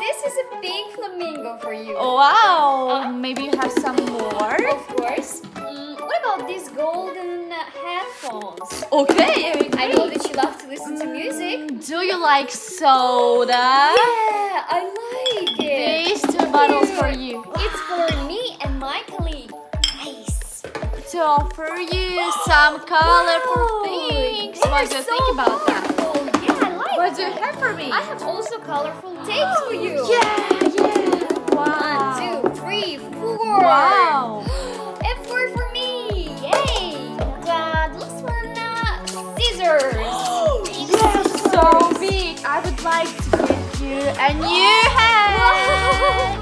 This is a pink flamingo for you. Wow! Maybe you have some more? Of course. What about these golden headphones? Okay, Eric. I know that you love to listen to music. Do you like soda? Yeah, I like it. These two bottles for you. It's for me and my colleague. Nice. To offer you some colorful things. What do you think about that? What do you have for me? I have also colorful tapes for you. Yeah. Wow. 1, 2, 3, 4. Wow. And 4 for me. Yay. The last one, scissors. Yes. So big. I would like to give you a new hat.